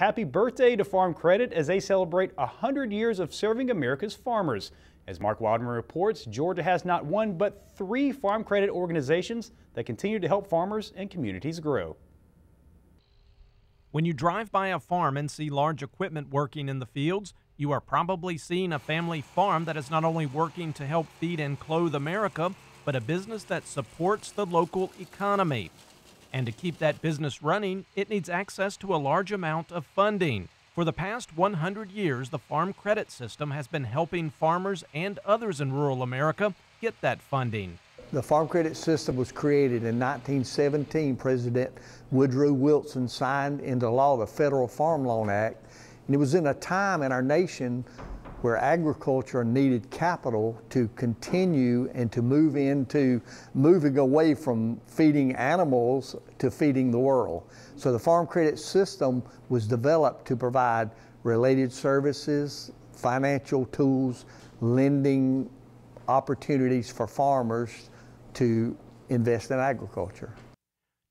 happy birthday to Farm Credit as they celebrate 100 years of serving America's farmers. As Mark Wildman reports, Georgia has not one but three Farm Credit organizations that continue to help farmers and communities grow. When you drive by a farm and see large equipment working in the fields, you are probably seeing a family farm that is not only working to help feed and clothe America, but a business that supports the local economy. And to keep that business running, it needs access to a large amount of funding. For the past 100 years, the Farm Credit System has been helping farmers and others in rural America get that funding. The Farm Credit System was created in 1917. President Woodrow Wilson signed into law the Federal Farm Loan Act, and it was in a time in our nation where agriculture needed capital to continue and to move into moving away from feeding animals to feeding the world. So the Farm Credit System was developed to provide related services, financial tools, lending opportunities for farmers to invest in agriculture.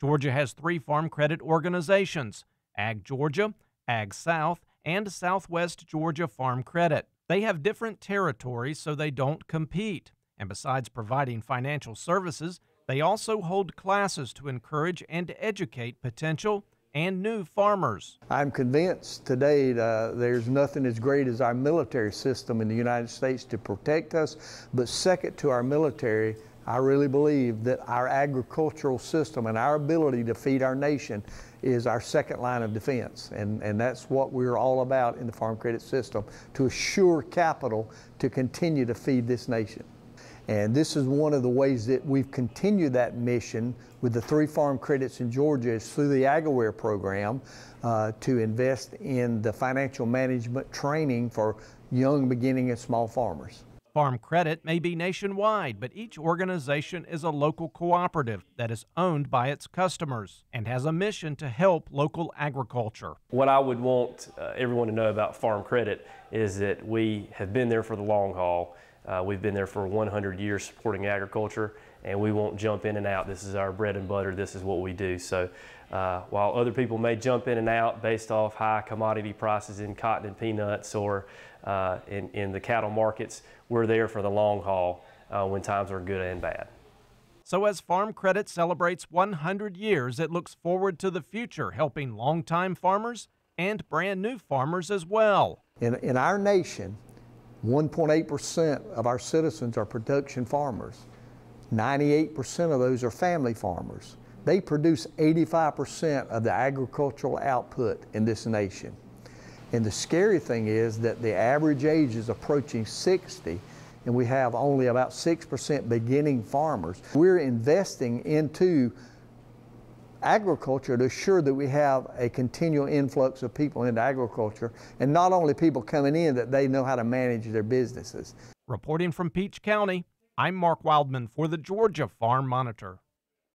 Georgia has three Farm Credit organizations, Ag Georgia, Ag South, and Southwest Georgia Farm Credit. They have different territories so they don't compete. And besides providing financial services, they also hold classes to encourage and educate potential and new farmers. I'm convinced today there's nothing as great as our military system in the United States to protect us, but second to our military, I really believe that our agricultural system and our ability to feed our nation is our second line of defense, and that's what we're all about in the Farm Credit System, to assure capital to continue to feed this nation. And this is one of the ways that we've continued that mission with the three farm credits in Georgia is through the AgAware program to invest in the financial management training for young, beginning, and small farmers. Farm Credit may be nationwide, but each organization is a local cooperative that is owned by its customers and has a mission to help local agriculture. What I would want everyone to know about Farm Credit is that we have been there for the long haul. We've been there for 100 years supporting agriculture, and we won't jump in and out. This is our bread and butter. This is what we do. So while other people may jump in and out based off high commodity prices in cotton and peanuts or in the cattle markets, we're there for the long haul when times are good and bad. So as Farm Credit celebrates 100 years, it looks forward to the future, helping longtime farmers and brand new farmers as well. In our nation, 1.8% of our citizens are production farmers. 98% of those are family farmers. They produce 85% of the agricultural output in this nation. And the scary thing is that the average age is approaching 60, and we have only about 6% beginning farmers. We're investing into agriculture to assure that we have a continual influx of people into agriculture, and not only people coming in, that they know how to manage their businesses. Reporting from Peach County, I'm Mark Wildman for the Georgia Farm Monitor.